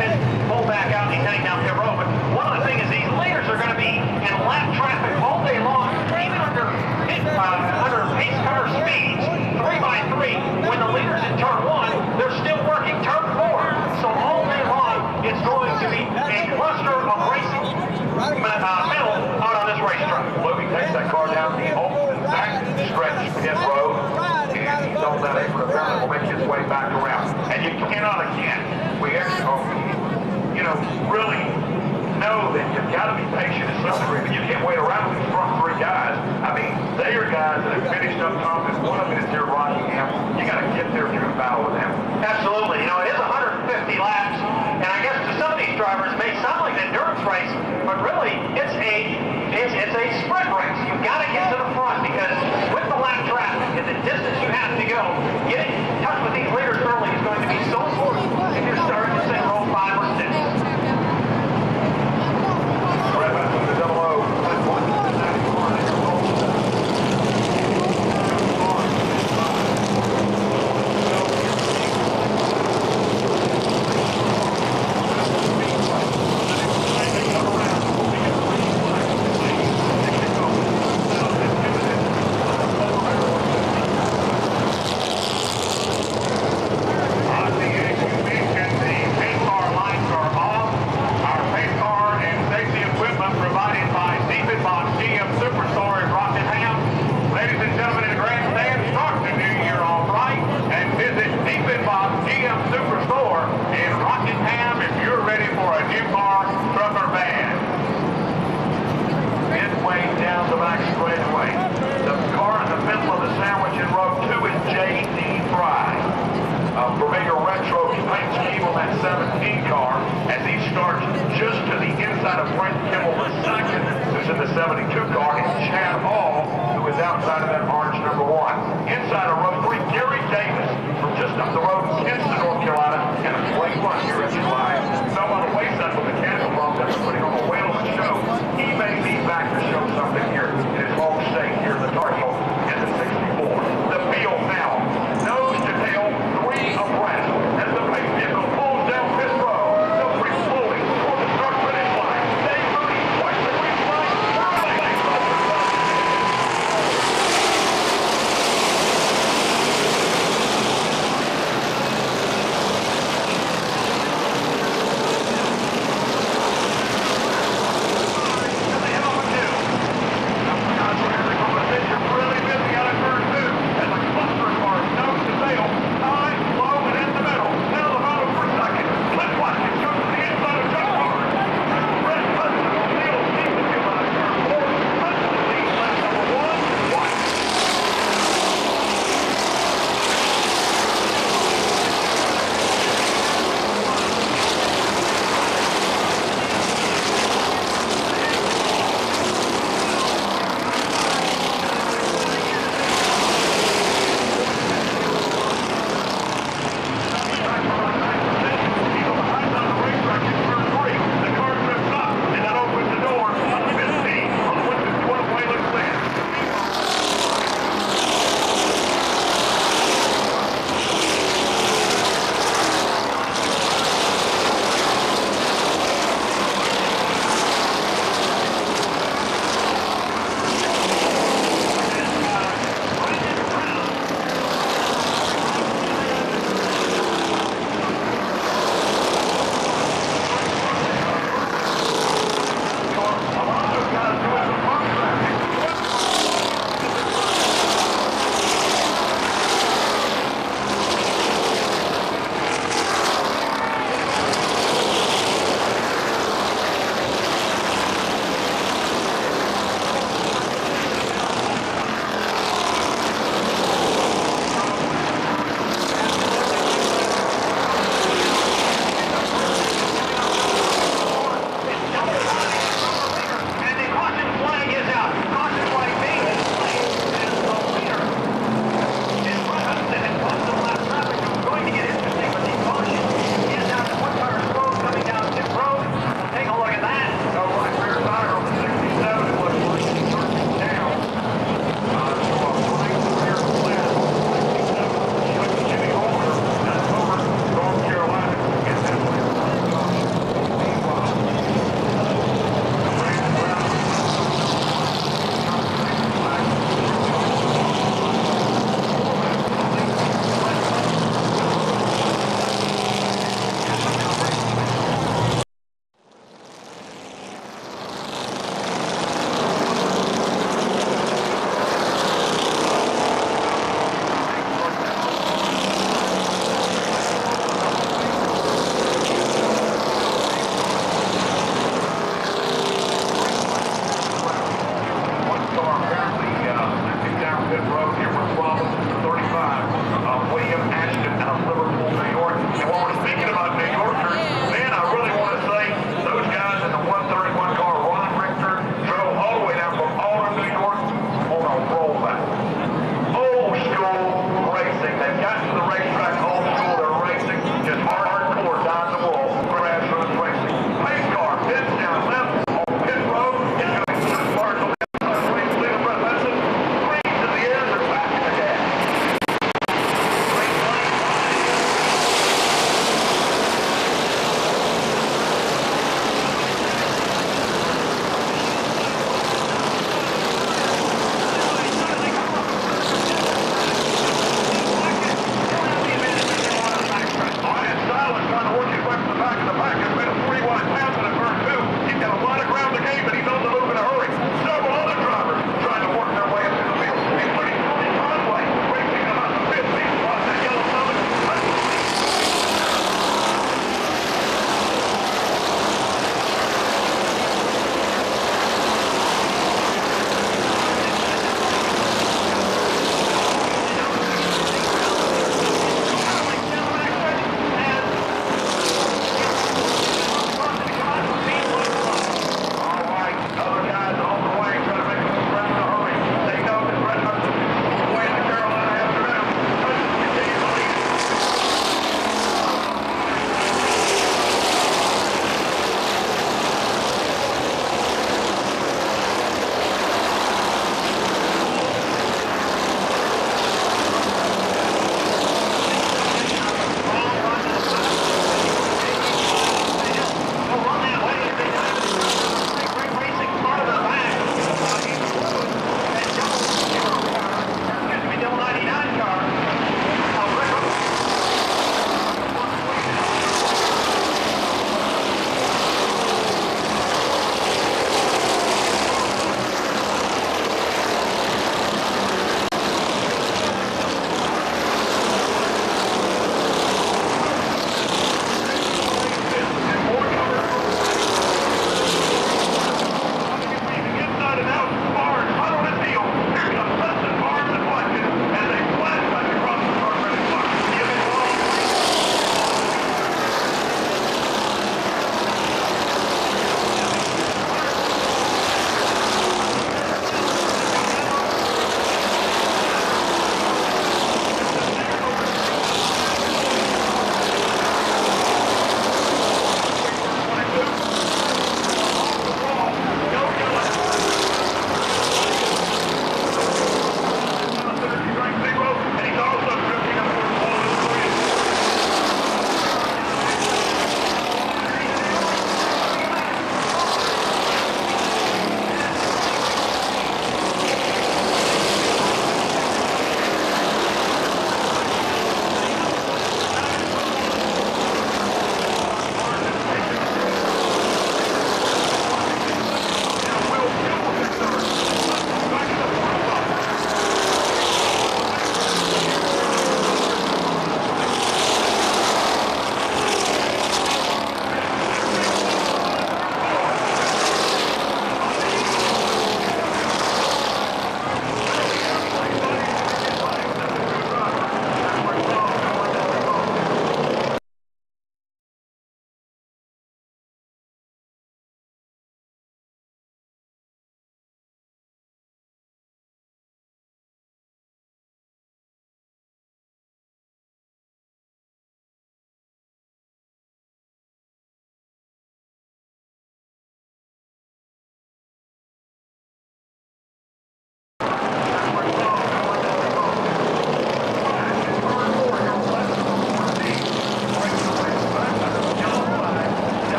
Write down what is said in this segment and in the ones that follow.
pit, pull back out and take down pit road. But one of the things is these leaders are going to be in lap traffic all day long, even under pace cover speeds, 3 by 3. When the leader's in turn one, they're still working turn four. So all day long, it's going to be a cluster of racing metal out on this racetrack. Luby takes that car down the open back stretch pit road, and he's on that apron apparently will make his way back around. And you cannot again, really know that you've got to be patient in some degree, but you can't wait around with these front three guys. I mean, they are guys that have finished up top, and one of them is near Rockingham. You got to get there if you're going to battle with them. Absolutely. You know, it is 150 laps, and I guess to some of these drivers, it may sound like an endurance race, but really, it's a sprint race. You've got to get to the front, because with the lap traffic and the distance you have to go, getting in touch with these leaders early is going to be so important if you're starting to say row 5 or 6.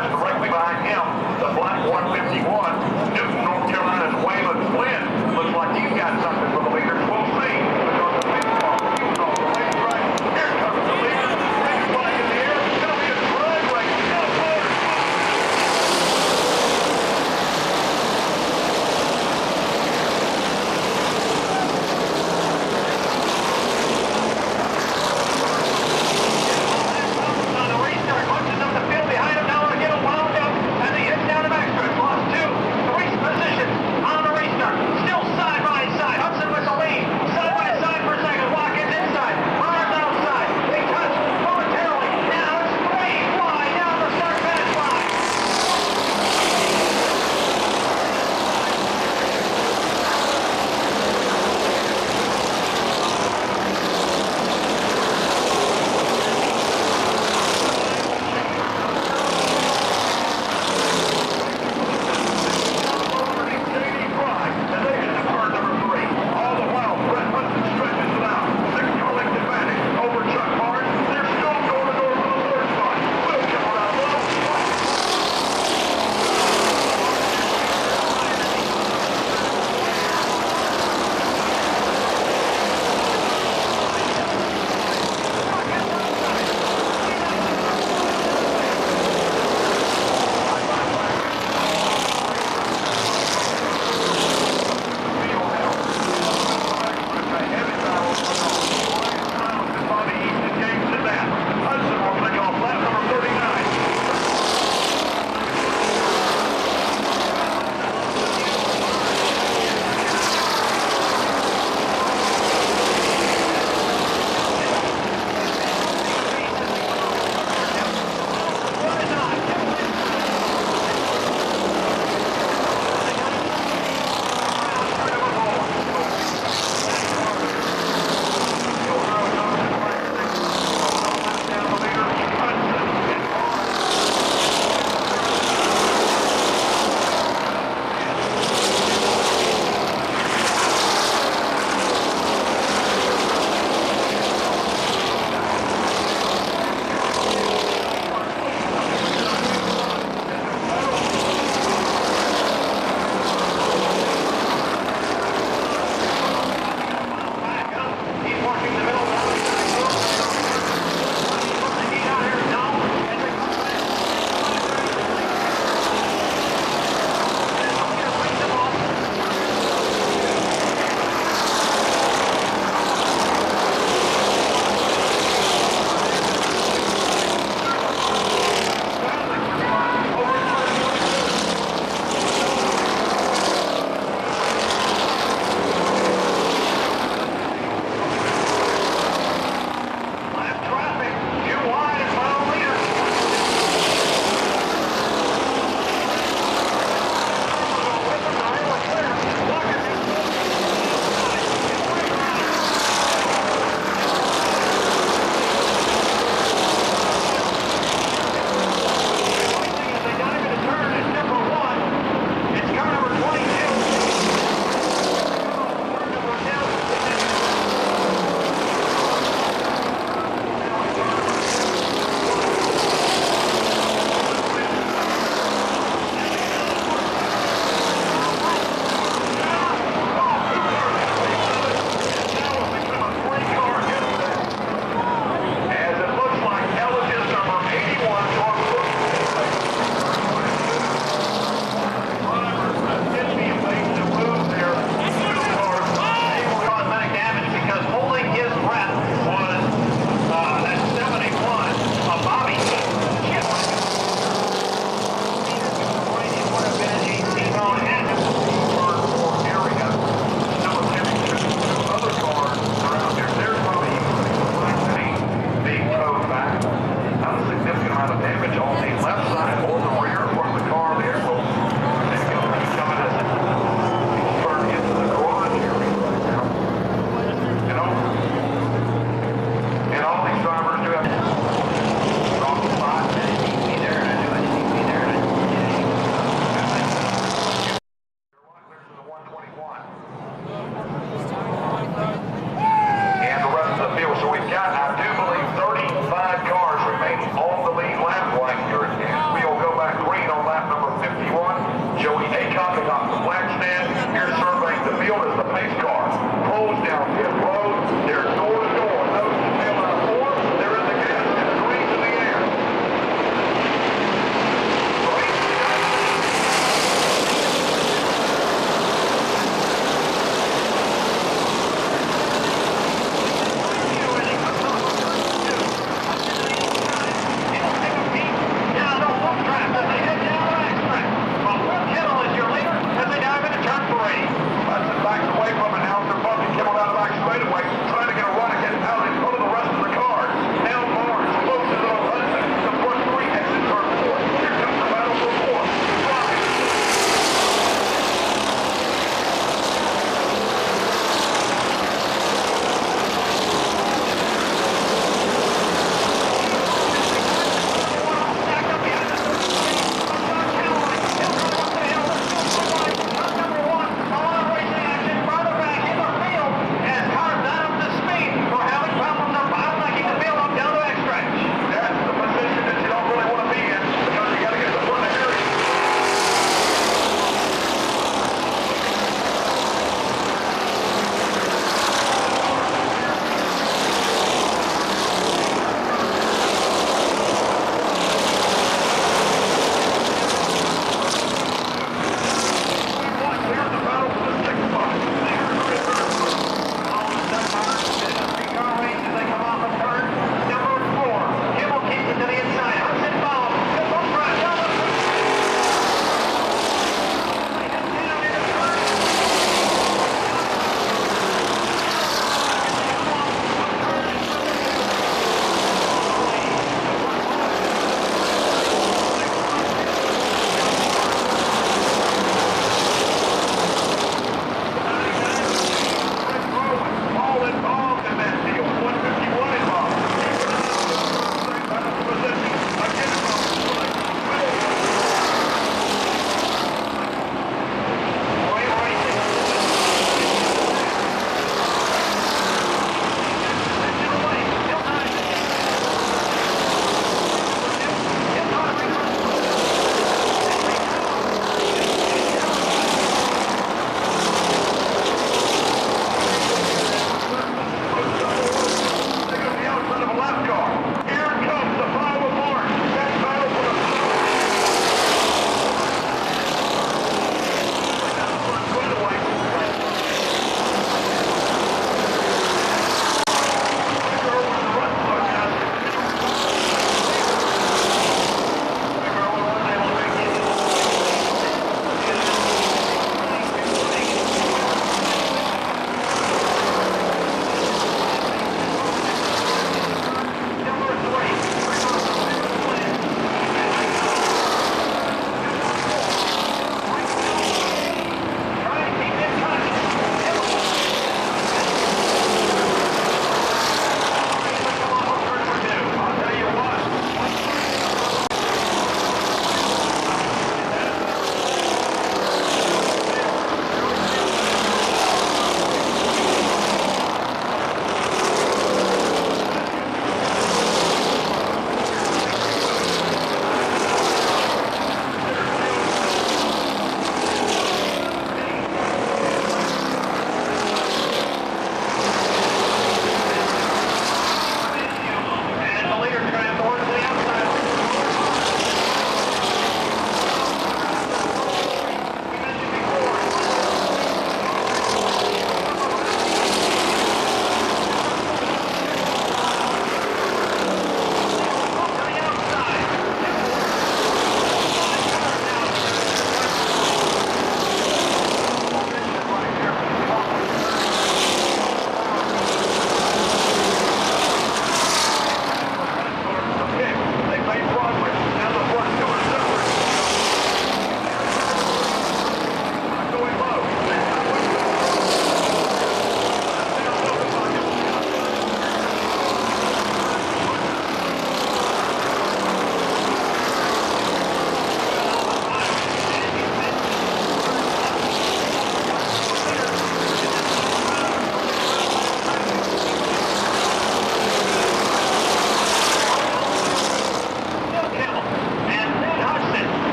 left, directly behind him, the black 151. Newton, North Carolina's Waylon Flynn. Looks like he's got something for the leaders. We'll see. Because the big ball, he's on the lead track. Here comes the leader. Big flag in the air. It's going to be a drag race. Three,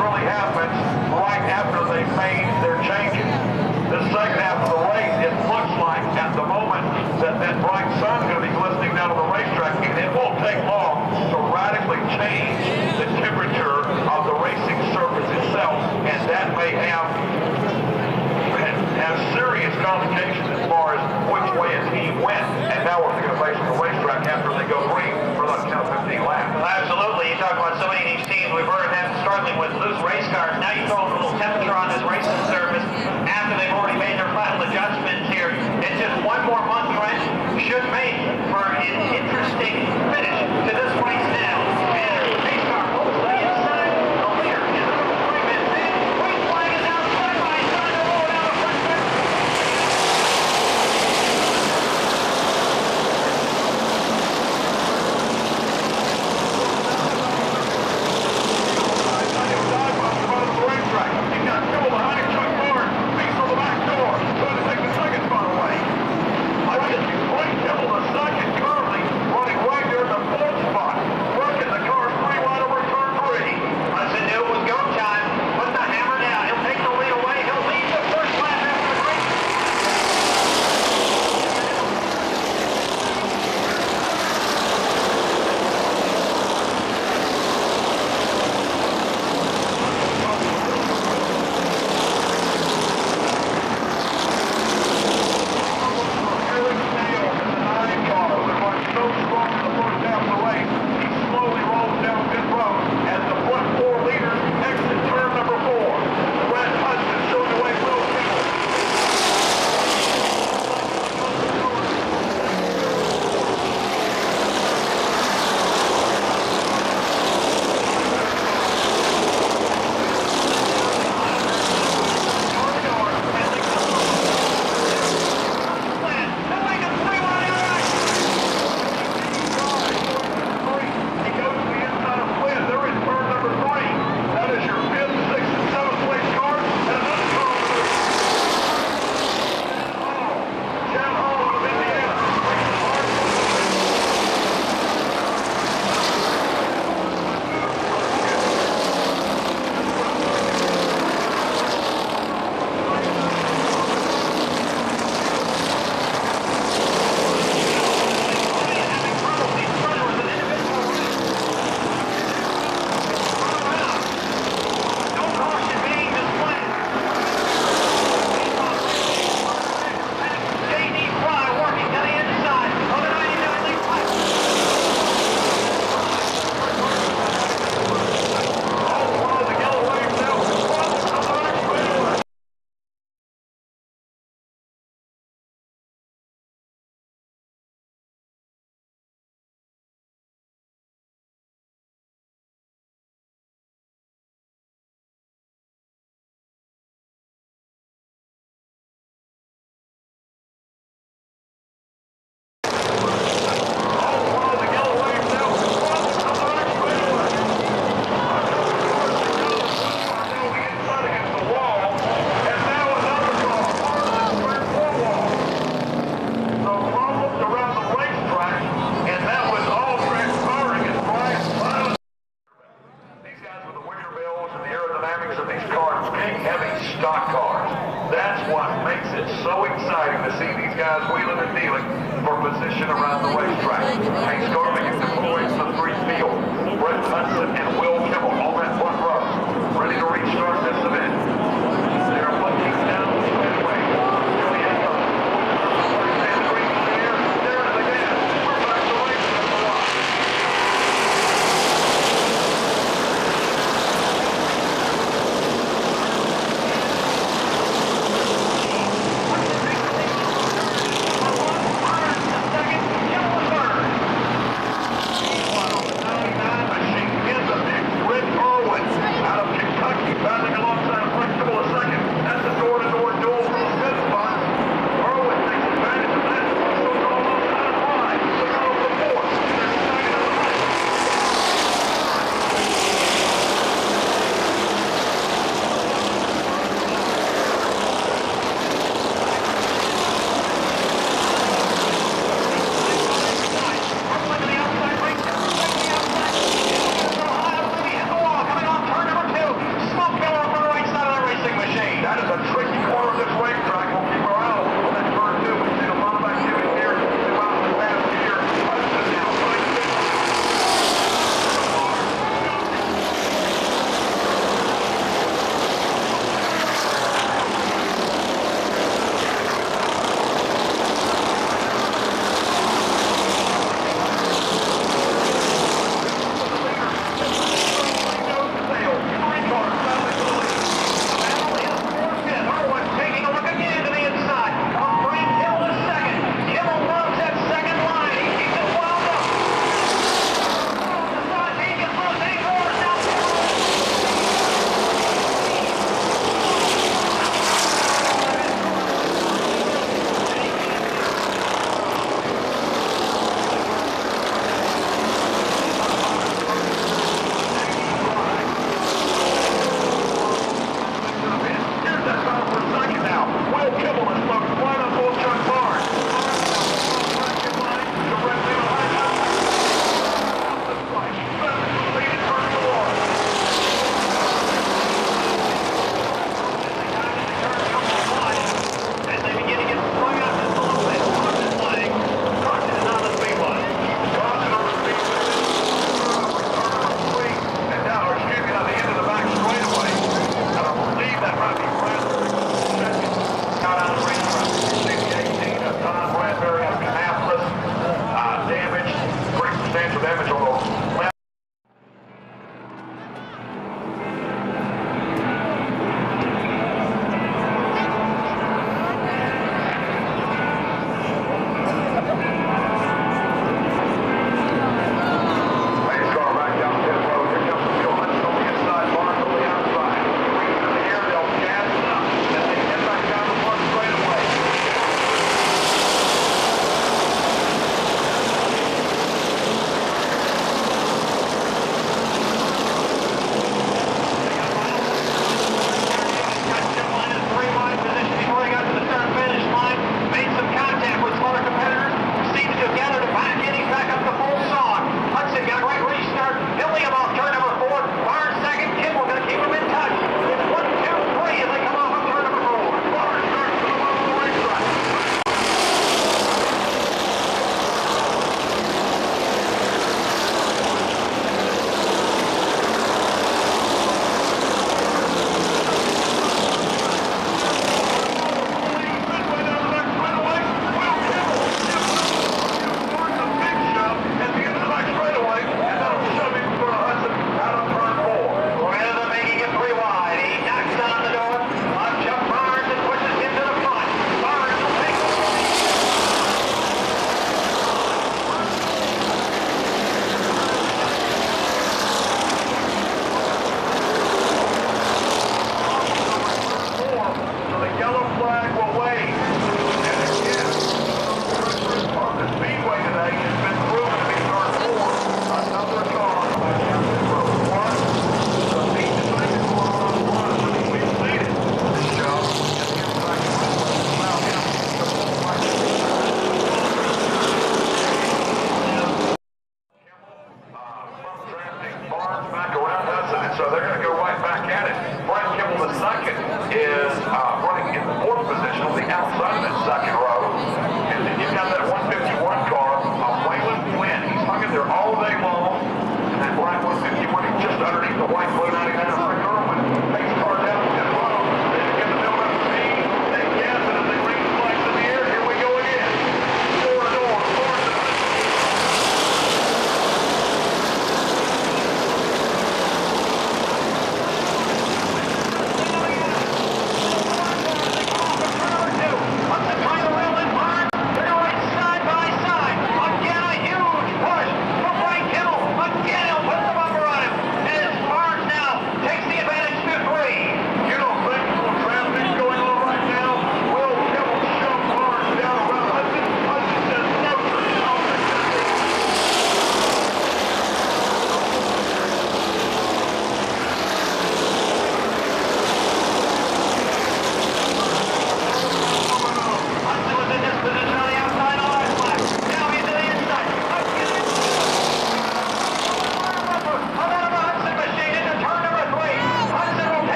really happens right after they've made their changes. The second half of the race, it looks like at the moment that that bright sun's going to be glistening down on the racetrack, and it won't take long to radically change the temperature of the racing surface itself, and that may have serious complications as far as which way a team went. And now we're going to face the racetrack after they go green for like 10 or 15 laps. Absolutely. You talk about so many of these teams. We've heard them struggling with loose race cars. Now you throw a little temperature on this racing surface after they've already made their final adjustments here. It's just one more month wrench should make for an interesting finish to this race now. And around doesn't it? So they're going to go right back at it. Frank Kimmel II is running in the fourth position on the outside of that second row. And then you've got that 151 car, Waylon Flynn. He's hung in there all day long. And that black 151 is just underneath the white blue 99.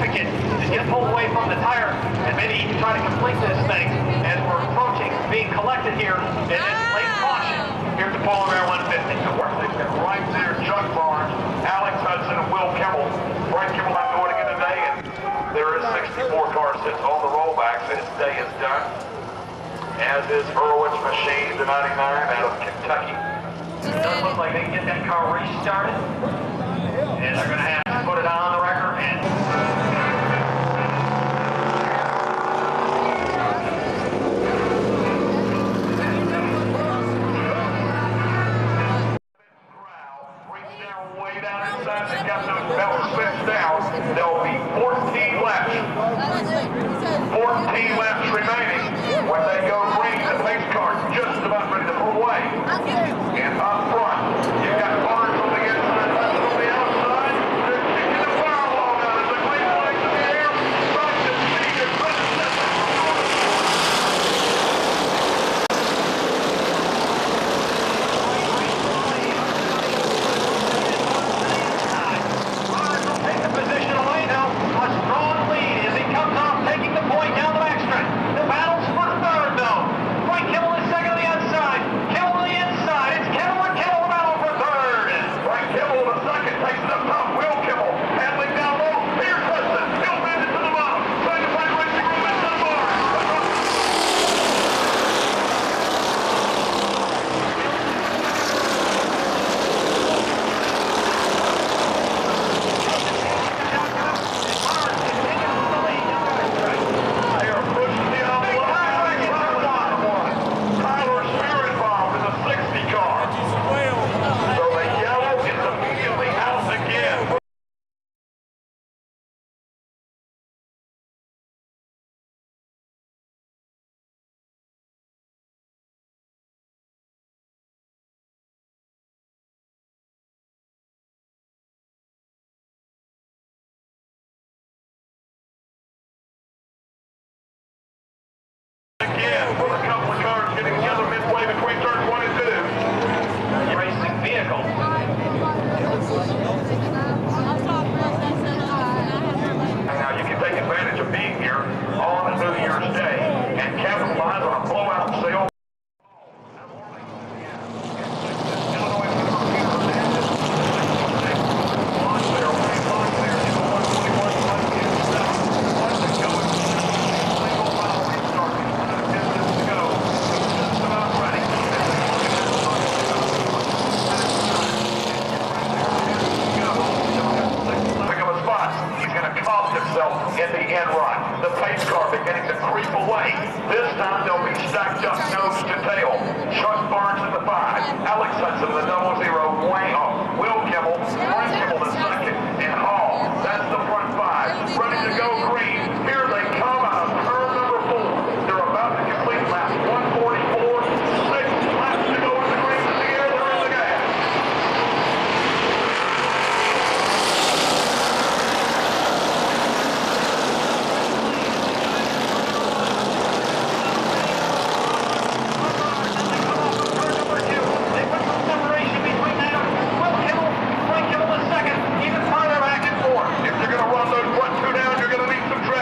significant. Just get pulled away from the tire and maybe even try to complete this thing as we're approaching being collected here in this late caution here at the Polar Bear 150. Of course, they've got right there Chuck Barnes, Alex Hudson, and Will Kimmel. Frank Kimmel not going again today, and there is 64 cars sits on the rollbacks, and his day is done. As is Hurwitz Machine, the 99 out of Kentucky. It does look like they can get that car restarted, and they're going to have to put it on the record and crowd brings their way down inside the cup. They'll sit down. There'll be 14 laps. 14 laps remaining when they go green. The pace car just about ready to pull away. And up front, you've got Barnes on the inside, Hudson on the outside. They're the fireball down as they play flags in the air. Right to speed and right to center. Barnes will take the position away now. A strong lead as he comes off, taking the point down the back straight. The battle's for third, though. Frank Kimmel is second on the outside. Kimmel on the inside. It's Kimmel and Kimmel the battle for third. Frank Kimmel the second takes it up top. Will Kimmel handling down low. Here's Hudson. He'll bend it to the bottom. Trying to find racing room into the bar. They are pushing the envelope. Tyler Spear involved in the 60 car. So the yellow is immediately out again. With a couple of cars getting together midway between turn 1 and 2. Racing vehicle. And now you can take advantage of being here on New Year's Day and capitalize on a blowout sale. In the end run, the pace car beginning to creep away. This time they'll be stacked up nose to tail. Chuck Barnes in the 5, Alex Hudson in the 00, way off. Will Kimmel, Frank Kimmel the 2nd, and Hall. That's the front 5, ready to go green. Here they come out of turn number 4. They're about to complete lap 144. 6 laps to go in the green. In the air, they're in the gas. They put some separation between them. Will Kimmel, Frank Kimmel the 2nd, even further back and forth. If you're going to run those front 2 down, you're going to need some traction.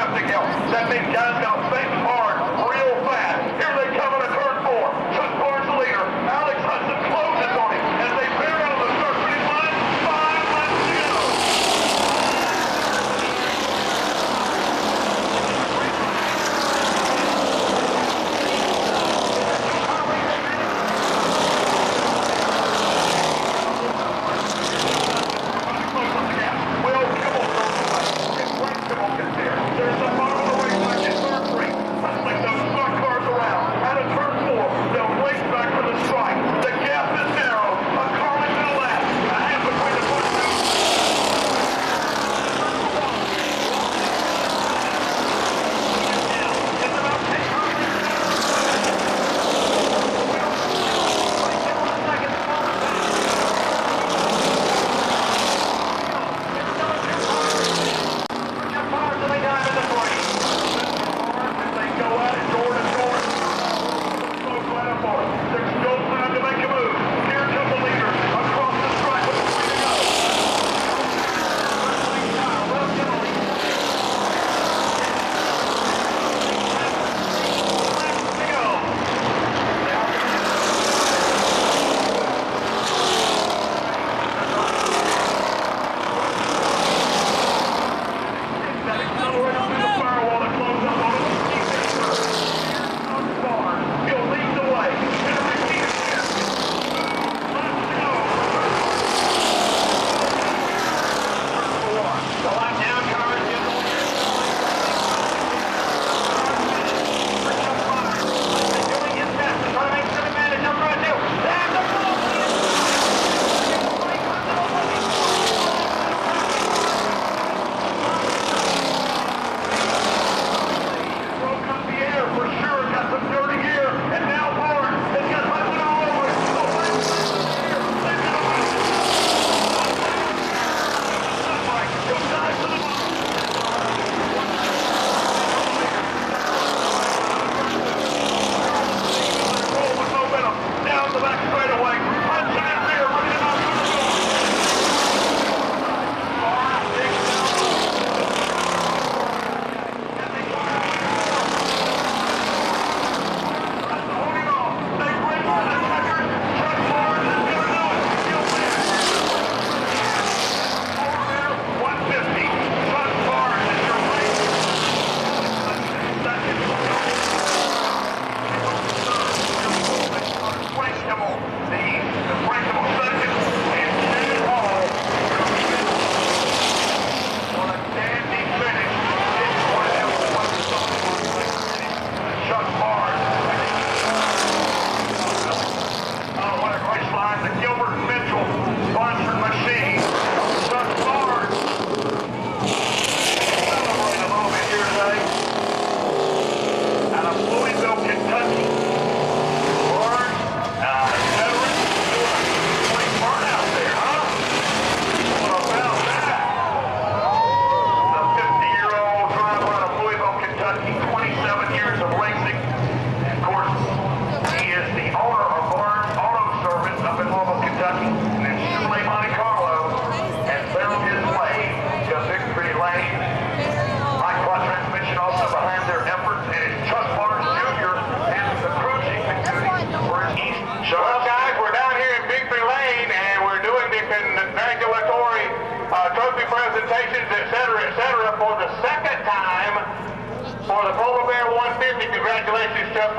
for the Polar Bear 150. Congratulations, Chuck.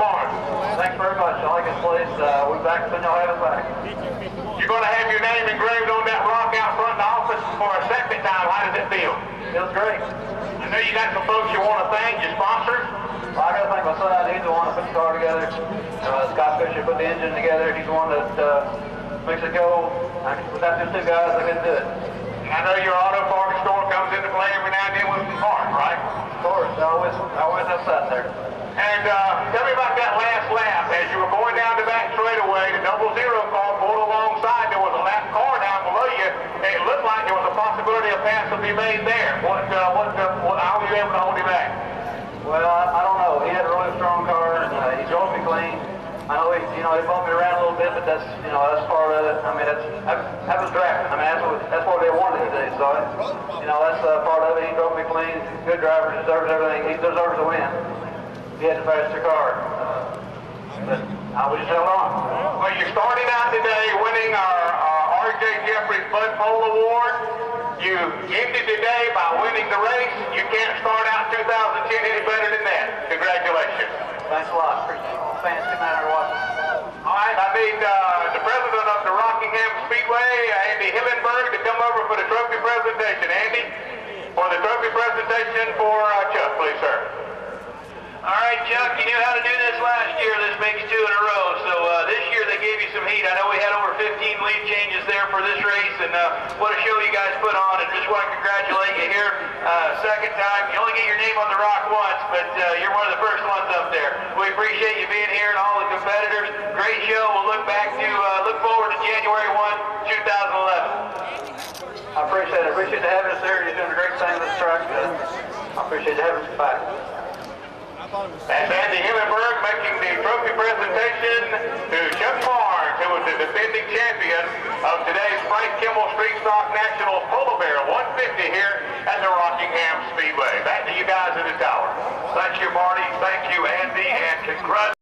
Thanks very much. I like this place. We're back when y'all have us back. You're going to have your name engraved on that rock out front of the office for a second time. How does it feel? Feels great. I know you got some folks you want to thank, your sponsors. Well, I got to thank my son. He's the one that put the car together. Scott Fisher put the engine together. He's the one that makes it go. Without these two guys, I couldn't do it. I know your auto parts store comes into play every now and then with some parts, right? Of course. I always have that there. And tell me about that last lap. As you were going down the back straightaway, the 00 car pulled alongside. There was a lap car down below you. It looked like there was a possibility a pass would be made there. How were you able to hold him back? Well, I don't know. He had a really strong car. He drove me clean. I know he bumped me around a little bit, but that's that's part of it. I mean, that was drafting. I mean, that's what they wanted today. So that's part of it. He drove me clean. Good driver, deserves everything. He deserves to win. He had the faster car. But I was just held on. Well, you started out today winning our R.J. Jeffries Bud Pole Award. You ended today by winning the race. You can't start out 2010 any better than that. Congratulations. Thanks a lot. Appreciate all the fans coming out here watching. All right, I need the president of the Rockingham Speedway, Andy Hillenberg, to come over for the trophy presentation. Andy, for the trophy presentation for Chuck, please, sir. All right, Chuck, you knew how to do this last year. This makes two in a row. So this year they gave you some heat. I know we had over 15 lead changes there for this race, and what a show you guys put on. And just want to congratulate you here. Second time. You only get your name on the rock once, but you're one of the first ones up there. We appreciate you being here and all the competitors. Great show. We'll look back to, look forward to January 1, 2011. I appreciate it. I appreciate you having us here. You're doing a great thing with this truck. I appreciate you having us back. That's Andy Hillenberg making the trophy presentation to Chuck Barnes, who was the defending champion of today's Frank Kimmel Street Stock National Polar Bear 150 here at the Rockingham Speedway. Back to you guys in the tower. Thank you, Marty. Thank you, Andy. And congrats.